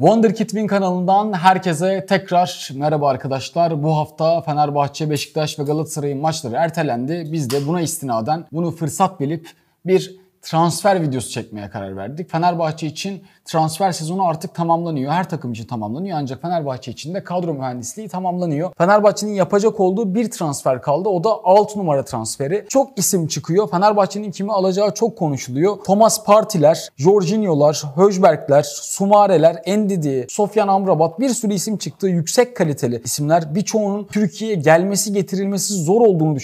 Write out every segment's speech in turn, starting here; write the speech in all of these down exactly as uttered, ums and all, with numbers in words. Wonderkidwin kanalından herkese tekrar merhaba arkadaşlar. Bu hafta Fenerbahçe, Beşiktaş ve Galatasaray'ın maçları ertelendi. Biz de buna istinaden bunu fırsat bilip bir transfer videosu çekmeye karar verdik. Fenerbahçe için transfer sezonu artık tamamlanıyor. Her takım için tamamlanıyor. Ancak Fenerbahçe için de kadro mühendisliği tamamlanıyor. Fenerbahçe'nin yapacak olduğu bir transfer kaldı. O da altı numara transferi. Çok isim çıkıyor. Fenerbahçe'nin kimi alacağı çok konuşuluyor. Thomas Partey'ler, Jorginho'lar, Højbjerg'ler, Soumaré'ler, Endidi, Sofyan Amrabat, bir sürü isim çıktı. Yüksek kaliteli isimler. Birçoğunun Türkiye'ye gelmesi, getirilmesi zor olduğunu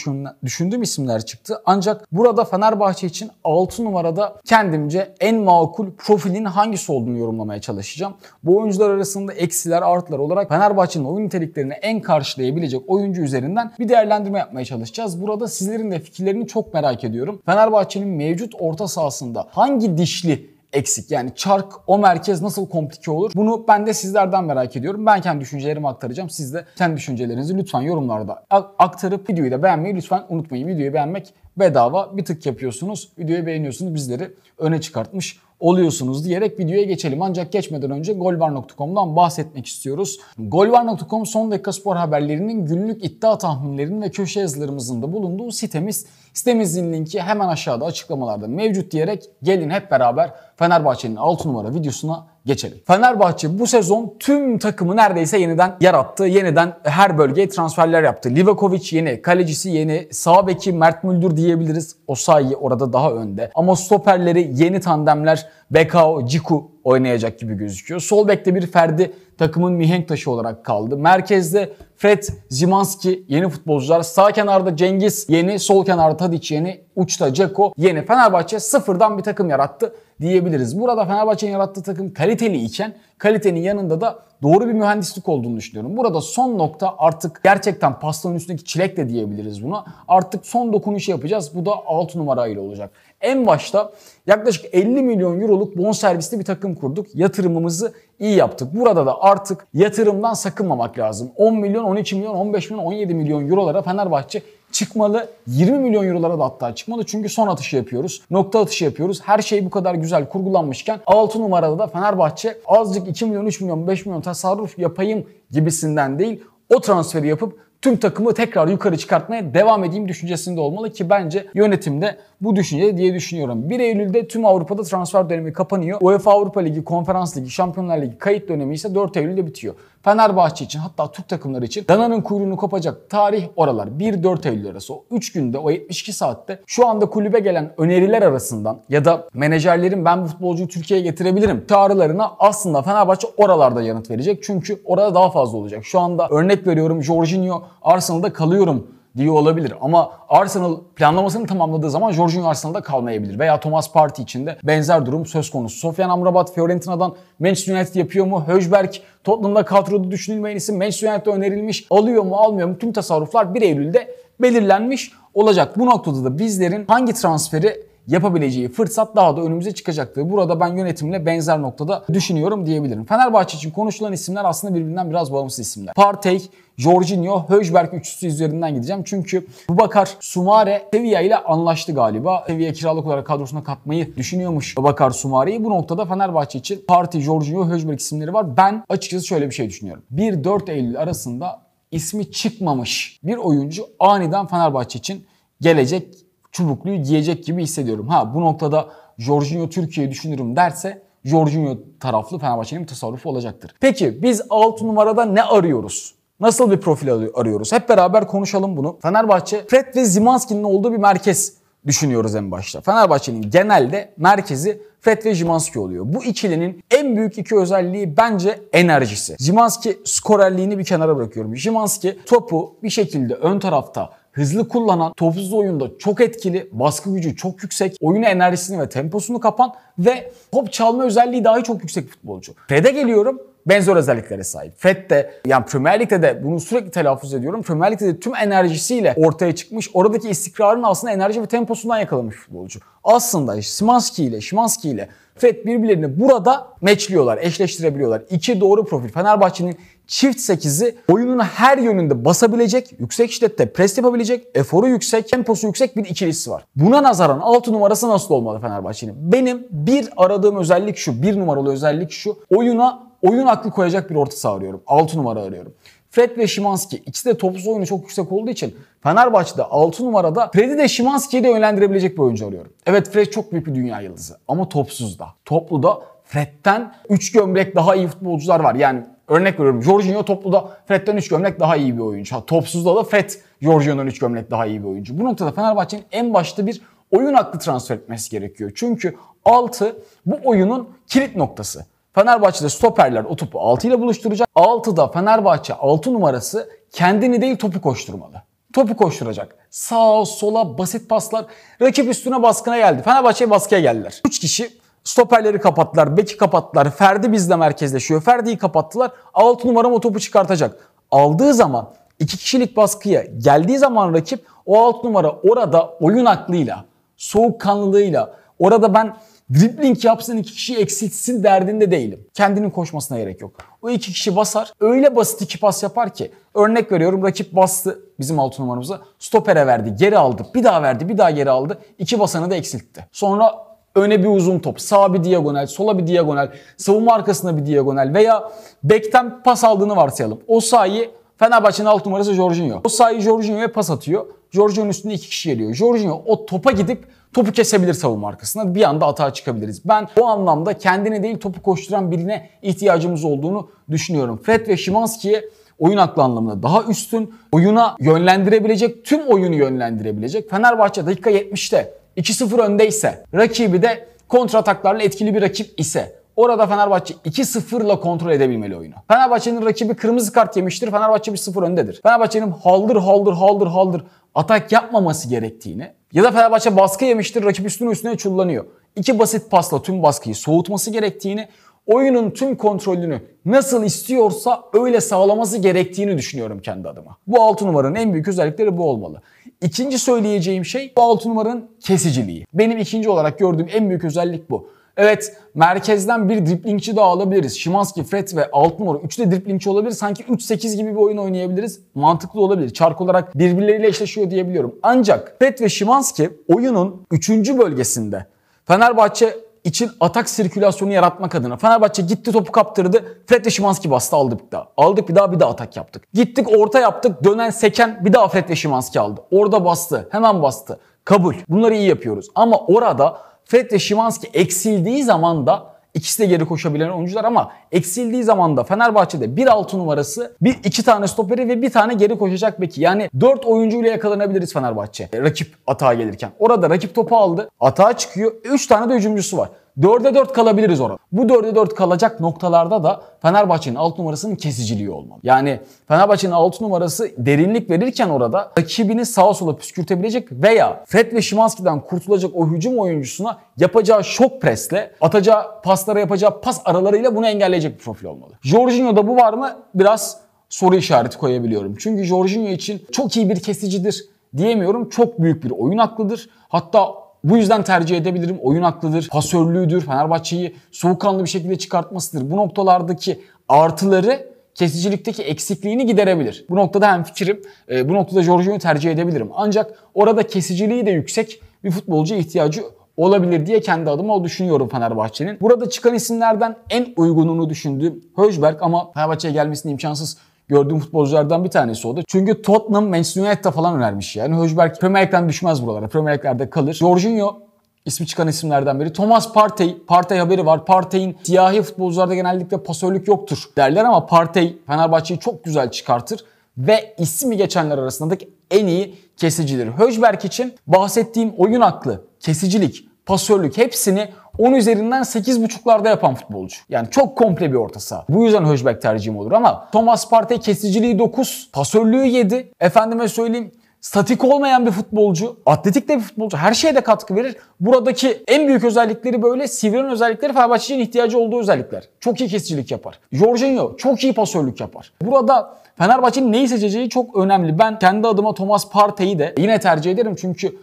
düşündüğüm isimler çıktı. Ancak burada Fenerbahçe için altı numarada kendimce en makul profilin hangisi olduğunu yorumlamaya çalışacağım. Bu oyuncular arasında eksiler, artılar olarak Fenerbahçe'nin oyun niteliklerini en karşılayabilecek oyuncu üzerinden bir değerlendirme yapmaya çalışacağız. Burada sizlerin de fikirlerini çok merak ediyorum. Fenerbahçe'nin mevcut orta sahasında hangi dişli eksik? Yani çark, o merkez nasıl komplike olur? Bunu ben de sizlerden merak ediyorum. Ben kendi düşüncelerimi aktaracağım. Siz de kendi düşüncelerinizi lütfen yorumlarda aktarıp videoyu da beğenmeyi lütfen unutmayın. Videoyu beğenmek bedava, bir tık yapıyorsunuz. Videoyu beğeniyorsunuz. Bizleri öne çıkartmış oluyorsunuz diyerek videoya geçelim. Ancak geçmeden önce golvar nokta com'dan bahsetmek istiyoruz. golvar nokta com son dakika spor haberlerinin, günlük iddia tahminlerinin ve köşe yazılarımızın da bulunduğu sitemiz. Sitemizin linki hemen aşağıda açıklamalarda mevcut diyerek gelin hep beraber Fenerbahçe'nin altı numara videosuna geçelim. Fenerbahçe bu sezon tüm takımı neredeyse yeniden yarattı. Yeniden her bölgeye transferler yaptı. Livakovic yeni, kalecisi yeni, sağ beki Mert Müldür diyebiliriz. Osayi orada daha önde. Ama stoperleri yeni tandemler, Becao, Ciku oynayacak gibi gözüküyor. Sol bekte bir Ferdi takımın mihenk taşı olarak kaldı. Merkezde Fred, Szymański yeni futbolcular. Sağ kenarda Cengiz yeni, sol kenarda Tadic yeni, uçta Jako yeni. Fenerbahçe sıfırdan bir takım yarattı diyebiliriz. Burada Fenerbahçe'nin yarattığı takım kaliteli iken kalitenin yanında da doğru bir mühendislik olduğunu düşünüyorum. Burada son nokta artık gerçekten pastanın üstündeki çilek de diyebiliriz buna. Artık son dokunuşu yapacağız. Bu da altı numarayla olacak. En başta yaklaşık elli milyon euroluk bonservisli bir takım kurduk. Yatırımımızı iyi yaptık. Burada da artık yatırımdan sakınmamak lazım. on milyon, on iki milyon, on beş milyon, on yedi milyon eurolara Fenerbahçe çıkmalı. yirmi milyon eurolara da hatta çıkmalı. Çünkü son atışı yapıyoruz. Nokta atışı yapıyoruz. Her şey bu kadar güzel kurgulanmışken altı numarada da Fenerbahçe azıcık iki milyon, üç milyon, beş milyon tasarruf yapayım gibisinden değil, o transferi yapıp tüm takımı tekrar yukarı çıkartmaya devam edeyim düşüncesinde olmalı ki bence yönetimde bu düşünce diye düşünüyorum. bir Eylül'de tüm Avrupa'da transfer dönemi kapanıyor. UEFA Avrupa Ligi, Konferans Ligi, Şampiyonlar Ligi kayıt dönemi ise dört Eylül'de bitiyor. Fenerbahçe için, hatta Türk takımları için dananın kuyruğunu kopacak tarih oralar. bir dört Eylül arası, o üç günde, o yetmiş iki saatte şu anda kulübe gelen öneriler arasından ya da menajerlerin ben bu futbolcuyu Türkiye'ye getirebilirim çağrılarına aslında Fenerbahçe oralarda yanıt verecek. Çünkü orada daha fazla olacak. Şu anda örnek veriyorum, Jorginho Arsenal'da kalıyorum diye olabilir ama Arsenal planlamasını tamamladığı zaman Jorginho Arsenal'da kalmayabilir veya Thomas Partey için de benzer durum söz konusu. Sofyan Amrabat Fiorentina'dan Manchester United yapıyor mu? Højbjerg Tottenham'da kadroda düşünülmeyen isim, Manchester United'da önerilmiş, alıyor mu almıyor mu? Tüm tasarruflar bir Eylül'de belirlenmiş olacak. Bu noktada da bizlerin hangi transferi yapabileceği fırsat daha da önümüze çıkacaktır. Burada ben yönetimle benzer noktada düşünüyorum diyebilirim. Fenerbahçe için konuşulan isimler aslında birbirinden biraz bağımsız isimler. Partey, Jorginho, Højbjerg üçlüsü üzerinden gideceğim. Çünkü Babakar Soumaré Sevilla ile anlaştı galiba. Sevilla kiralık olarak kadrosuna katmayı düşünüyormuş Babakar Soumaré'yi. Bu noktada Fenerbahçe için Partey, Jorginho, Højbjerg isimleri var. Ben açıkçası şöyle bir şey düşünüyorum. bir dört Eylül arasında ismi çıkmamış bir oyuncu aniden Fenerbahçe için gelecek, çubukluyu giyecek gibi hissediyorum. Ha bu noktada Jorginho Türkiye'yi düşünürüm derse Jorginho taraflı Fenerbahçe'nin tasarrufu olacaktır. Peki biz altı numarada ne arıyoruz? Nasıl bir profil arıyoruz? Hep beraber konuşalım bunu. Fenerbahçe Fred ve Szymański'nin olduğu bir merkez düşünüyoruz en başta. Fenerbahçe'nin genelde merkezi Fred ve Szymański oluyor. Bu ikilinin en büyük iki özelliği bence enerjisi. Szymański skorerliğini bir kenara bırakıyorum. Szymański topu bir şekilde ön tarafta hızlı kullanan, topsuz oyunda çok etkili, baskı gücü çok yüksek, oyuna enerjisini ve temposunu kapan ve top çalma özelliği dahi çok yüksek futbolcu. Fred'e geliyorum. Benzer özelliklere sahip. Fred de yani Premier Lig'de de bunu sürekli telaffuz ediyorum. Premier Lig'de de tüm enerjisiyle ortaya çıkmış. Oradaki istikrarını aslında enerji ve temposundan yakalamış futbolcu. Aslında Szymański ile Szymański ile Fred birbirlerini burada meçliyorlar, eşleştirebiliyorlar. İki doğru profil. Fenerbahçe'nin çift sekizi oyunun her yönünde basabilecek, yüksek şiddette pres yapabilecek, eforu yüksek, temposu yüksek bir ikilisi var. Buna nazaran altı numarası nasıl olmalı Fenerbahçe'nin? Benim bir aradığım özellik şu, bir numaralı özellik şu. Oyuna oyun aklı koyacak bir orta saha arıyorum. altı numara arıyorum. Fred ve Szymański, ikisi de topsuz oyunu çok yüksek olduğu için Fenerbahçe'de altı numarada Fred'i de Szymański'yi de yönlendirebilecek bir oyuncu arıyorum. Evet, Fred çok büyük bir dünya yıldızı ama topsuz da. Toplu da Fred'den üç gömlek daha iyi futbolcular var. Yani örnek veriyorum, Jorginho topluda Fred'den üç gömlek daha iyi bir oyuncu. Ha, topsuzda da Fred Jorginho'dan üç gömlek daha iyi bir oyuncu. Bu noktada Fenerbahçe'nin en başta bir oyun aklı transfer etmesi gerekiyor. Çünkü altı bu oyunun kilit noktası. Fenerbahçe'de stoperler o topu altı ile buluşturacak. altıda Fenerbahçe altı numarası kendini değil topu koşturmalı. Topu koşturacak. Sağa sola basit paslar. Rakip üstüne baskına geldi. Fenerbahçe'ye baskıya geldiler. üç kişi stoperleri kapattılar. Beki kapattılar. Ferdi bizle merkezleşiyor. Ferdi'yi kapattılar. altı numara o topu çıkartacak. Aldığı zaman iki kişilik baskıya geldiği zaman rakip o altı numara orada oyun aklıyla, soğukkanlılığıyla, orada ben dribbling yapsın iki kişiyi eksiltsin derdinde değilim. Kendinin koşmasına gerek yok. O iki kişi basar. Öyle basit iki pas yapar ki. Örnek veriyorum, rakip bastı bizim altı numaramıza. Stopere verdi. Geri aldı. Bir daha verdi. Bir daha geri aldı. İki basanı da eksiltti. Sonra öne bir uzun top. Sağa bir diagonal. Sola bir diagonal. Savunma arkasına bir diagonal. Veya bekten pas aldığını varsayalım. O sayı Fenerbahçe'nin altı numarası Jorginho. O sayı Jorginho'ya pas atıyor. Jorginho'nun üstünde iki kişi geliyor. Jorginho o topa gidip topu kesebilir savunma arkasına. Bir anda atağa çıkabiliriz. Ben o anlamda kendini değil topu koşturan birine ihtiyacımız olduğunu düşünüyorum. Fred ve Szymański'ye oyun aklı anlamında daha üstün. Oyuna yönlendirebilecek, tüm oyunu yönlendirebilecek. Fenerbahçe dakika yetmişte iki sıfır öndeyse, rakibi de kontrataklarla etkili bir rakip ise orada Fenerbahçe iki sıfırla kontrol edebilmeli oyunu. Fenerbahçe'nin rakibi kırmızı kart yemiştir. Fenerbahçe bir sıfır öndedir. Fenerbahçe'nin haldır haldır haldır haldır atak yapmaması gerektiğini ya da Fenerbahçe baskı yemiştir, rakip üstüne üstüne çullanıyor. İki basit pasla tüm baskıyı soğutması gerektiğini, oyunun tüm kontrolünü nasıl istiyorsa öyle sağlaması gerektiğini düşünüyorum kendi adıma. Bu altı numaranın en büyük özellikleri bu olmalı. İkinci söyleyeceğim şey bu altı numaranın kesiciliği. Benim ikinci olarak gördüğüm en büyük özellik bu. Evet, merkezden bir driplingçi daha alabiliriz. Szymański, Fred ve altı numara üçü de driplingçi olabilir. Sanki üç sekiz gibi bir oyun oynayabiliriz. Mantıklı olabilir. Çark olarak birbirleriyle eşleşiyor diyebiliyorum. Ancak Fred ve Szymański oyunun üçüncü bölgesinde Fenerbahçe için atak sirkülasyonu yaratmak adına Fenerbahçe gitti topu kaptırdı. Fred ve Szymański bastı, aldı bir daha. Aldık bir daha bir daha atak yaptık. Gittik orta yaptık. Dönen seken bir daha Fred ve Szymański aldı. Orada bastı. Hemen bastı. Kabul. Bunları iyi yapıyoruz. Ama orada Fred ve Szymański eksildiği zaman da ikisi de geri koşabilen oyuncular ama eksildiği zaman da Fenerbahçe'de bir altı numarası, bir iki tane stoperi ve bir tane geri koşacak beki. Yani dört oyuncuyla yakalanabiliriz Fenerbahçe rakip atağa gelirken. Orada rakip topu aldı, atağa çıkıyor, üç tane de hücumcusu var. dörde dört kalabiliriz orada. Bu dörde dört kalacak noktalarda da Fenerbahçe'nin altı numarasının kesiciliği olmalı. Yani Fenerbahçe'nin altı numarası derinlik verirken orada rakibini sağa sola püskürtebilecek veya Fred ve Szymański'den kurtulacak o hücum oyuncusuna yapacağı şok presle, atacağı paslara, yapacağı pas aralarıyla bunu engelleyecek bir profil olmalı. Jorginho'da bu var mı? Biraz soru işareti koyabiliyorum. Çünkü Jorginho için çok iyi bir kesicidir diyemiyorum. Çok büyük bir oyun aklıdır. Hatta bu yüzden tercih edebilirim. Oyun aklıdır, pasörlüğüdür, Fenerbahçe'yi soğukkanlı bir şekilde çıkartmasıdır. Bu noktalardaki artıları kesicilikteki eksikliğini giderebilir. Bu noktada hemfikirim. E, bu noktada Jorginho'yu tercih edebilirim. Ancak orada kesiciliği de yüksek bir futbolcuya ihtiyacı olabilir diye kendi adıma o düşünüyorum Fenerbahçe'nin. Burada çıkan isimlerden en uygununu düşündüğüm Højbjerg ama Fenerbahçe'ye gelmesini imkansız gördüğüm futbolculardan bir tanesi o da. Çünkü Tottenham, Manchester United'a falan önermiş yani. Højbjerg Premier League'den düşmez buralara. Premier League'lerde kalır. Jorginho ismi çıkan isimlerden biri. Thomas Partey. Partey haberi var. Partey'in siyahi futbolcularda genellikle pasörlük yoktur derler ama Partey Fenerbahçe'yi çok güzel çıkartır ve ismi geçenler arasındaki en iyi kesicidir. Højbjerg için bahsettiğim oyun aklı, kesicilik, pasörlük hepsini on üzerinden sekiz buçuklarda yapan futbolcu. Yani çok komple bir orta saha. Bu yüzden Højbjerg tercihim olur ama Thomas Partey kesiciliği dokuz, pasörlüğü yedi. Efendime söyleyeyim, statik olmayan bir futbolcu, atletik de bir futbolcu, her şeye de katkı verir. Buradaki en büyük özellikleri böyle, sivrilen özellikleri Fenerbahçe'nin ihtiyacı olduğu özellikler. Çok iyi kesicilik yapar. Jorginho çok iyi pasörlük yapar. Burada Fenerbahçe'nin neyi seçeceği çok önemli. Ben kendi adıma Thomas Partey'i de yine tercih ederim çünkü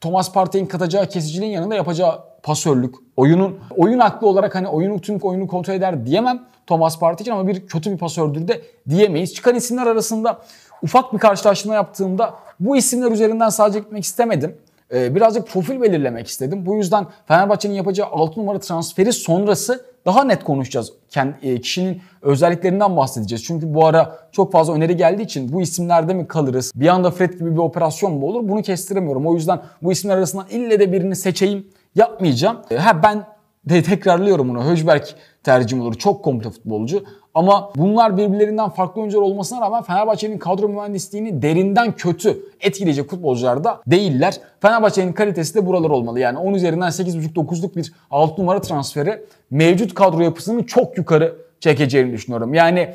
Thomas Partey'in katacağı kesiciliğin yanında yapacağı pasörlük, oyunun oyun aklı olarak hani oyunu tüm oyunu kontrol eder diyemem Thomas Partey için ama bir kötü bir pasördür de diyemeyiz. Çıkan isimler arasında ufak bir karşılaştırma yaptığımda bu isimler üzerinden sadece gitmek istemedim. Ee, birazcık profil belirlemek istedim. Bu yüzden Fenerbahçe'nin yapacağı altı numara transferi sonrası daha net konuşacağız. Kendi, kişinin özelliklerinden bahsedeceğiz. Çünkü bu ara çok fazla öneri geldiği için bu isimlerde mi kalırız? Bir anda Fred gibi bir operasyon mu olur? Bunu kestiremiyorum. O yüzden bu isimler arasından ille de birini seçeyim yapmayacağım. Ha ben de tekrarlıyorum bunu. Højbjerg tercihim olur. Çok komple futbolcu. Ama bunlar birbirlerinden farklı oyuncular olmasına rağmen Fenerbahçe'nin kadro mühendisliğini derinden kötü etkileyecek futbolcular da değiller. Fenerbahçe'nin kalitesi de buralar olmalı. Yani on üzerinden sekiz buçuk dokuzluk bir altı numara transferi mevcut kadro yapısını çok yukarı çekeceğini düşünüyorum. Yani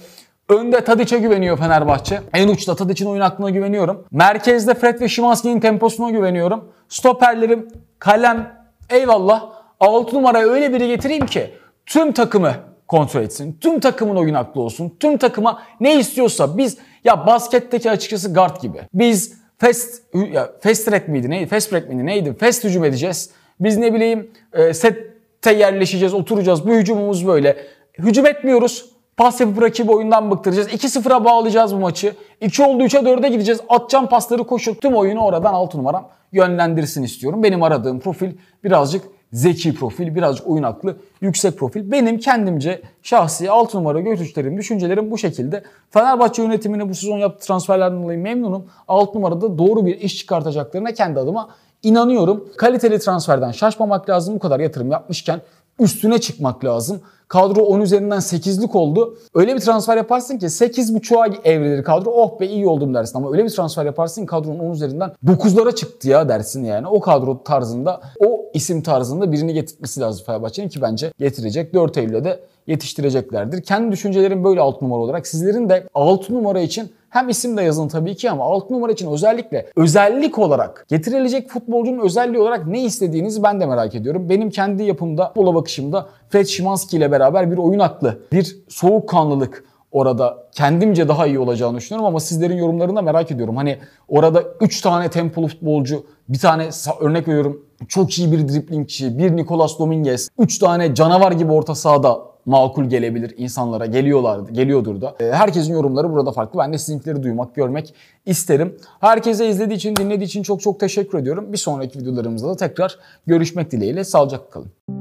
önde Tadic'e güveniyor Fenerbahçe. En uçta Tadic'in oyun aklına güveniyorum. Merkezde Fred ve Szymański'nin temposuna güveniyorum. Stoperlerim kalem eyvallah. altı numaraya öyle biri getireyim ki tüm takımı kontrol etsin. Tüm takımın oyun aklı olsun. Tüm takıma ne istiyorsa biz ya basketteki açıkçası guard gibi. Biz fast ya fast track miydi neydi? Fast break miydi neydi? Fast hücum edeceğiz. Biz ne bileyim e, sette yerleşeceğiz, oturacağız. Bu hücumumuz böyle. Hücum etmiyoruz. Pas yapıp rakibi oyundan bıktıracağız. iki sıfıra bağlayacağız bu maçı. iki oldu üçe dörde gideceğiz. Atacağım pasları koşup tüm oyunu oradan altı numaram yönlendirsin istiyorum. Benim aradığım profil birazcık zeki profil, birazcık oyun aklı yüksek profil. Benim kendimce şahsi altı numara görüşlerim, düşüncelerim bu şekilde. Fenerbahçe yönetimine bu sezon yaptığı transferlerden dolayı memnunum. altı numarada doğru bir iş çıkartacaklarına kendi adıma inanıyorum. Kaliteli transferden şaşmamak lazım. Bu kadar yatırım yapmışken üstüne çıkmak lazım. Kadro on üzerinden sekizlik oldu. Öyle bir transfer yaparsın ki sekiz buçuğa evrilir kadro. Oh be iyi oldum dersin. Ama öyle bir transfer yaparsın kadronun on üzerinden dokuzlara çıktı ya dersin yani. O kadro tarzında, o isim tarzında birini getirmesi lazım Fenerbahçe'nin ki bence getirecek. dört Eylül'e de yetiştireceklerdir. Kendi düşüncelerim böyle altı numara olarak. Sizlerin de altı numara için hem isim de yazın tabii ki ama altı numara için özellikle özellik olarak getirilecek futbolcunun özelliği olarak ne istediğinizi ben de merak ediyorum. Benim kendi yapımda, futbola bakışımda Fred Szymański ile beraber bir oyun aklı, bir soğukkanlılık orada kendimce daha iyi olacağını düşünüyorum ama sizlerin yorumlarını da merak ediyorum. Hani orada üç tane tempolu futbolcu, bir tane örnek veriyorum çok iyi bir driplingçi, bir Nicolas Dominguez, üç tane canavar gibi orta sahada makul gelebilir insanlara. Geliyorlardı, geliyordur da. Herkesin yorumları burada farklı. Ben de sizinkileri duymak, görmek isterim. Herkese izlediği için, dinlediği için çok çok teşekkür ediyorum. Bir sonraki videolarımızda da tekrar görüşmek dileğiyle. Sağlıcakla kalın.